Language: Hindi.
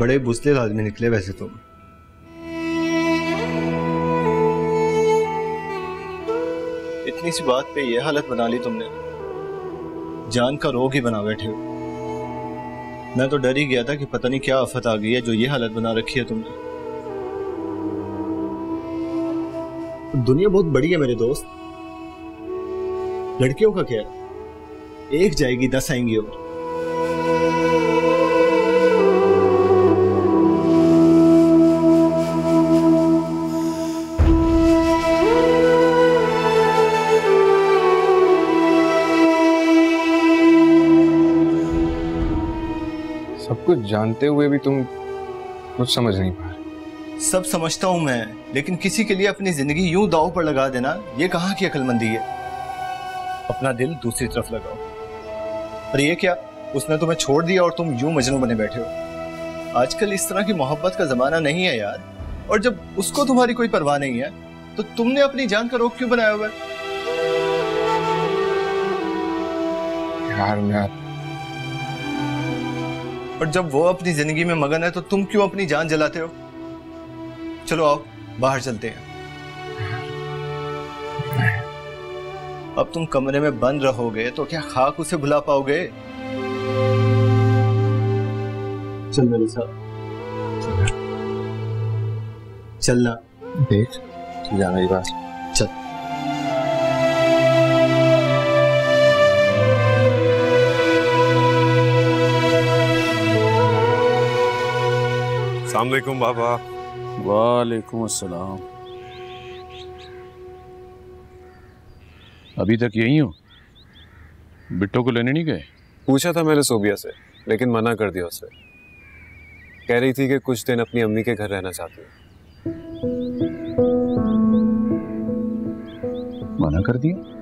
बड़े बुजदिल आदमी निकले वैसे तुम। इतनी सी बात पे यह हालत बना ली तुमने, जान का रोग ही बना बैठे हो। मैं तो डर ही गया था कि पता नहीं क्या आफत आ गई है जो ये हालत बना रखी है तुमने। दुनिया बहुत बड़ी है मेरे दोस्त, लड़कियों का क्या है, एक जाएगी 10 आएंगी। और सब कुछ जानते हुए भी तुम कुछ समझ नहीं पा रहे। सब समझता हूं मैं, लेकिन किसी के लिए अपनी जिंदगी यूं दांव पर लगा देना ये कहाँ की अक्लमंदी है। अपना दिल दूसरी तरफ लगाओ। पर ये क्या, उसने तुम्हें छोड़ दिया और तुम यूं मजनू बने बैठे हो। आजकल इस तरह की मोहब्बत का जमाना नहीं है यार। और जब उसको तुम्हारी कोई परवाह नहीं है तो तुमने अपनी जान का रोग क्यों बनाया हुआ है यार। और जब वो अपनी जिंदगी में मगन है तो तुम क्यों अपनी जान जलाते हो। चलो आओ बाहर चलते हैं। अब तुम कमरे में बंद रहोगे तो क्या खाक उसे भुला पाओगे। चल मेरे साथ चलना। देख तू जा मेरी बात। चल वालेकुम बाबा। वालेकुम अस्सलाम। अभी तक यही हो? बिट्टो को लेने नहीं गए? पूछा था मैंने सोबिया से, लेकिन मना कर दिया उसने। कह रही थी कि कुछ दिन अपनी अम्मी के घर रहना चाहती हूँ। मना कर दिया?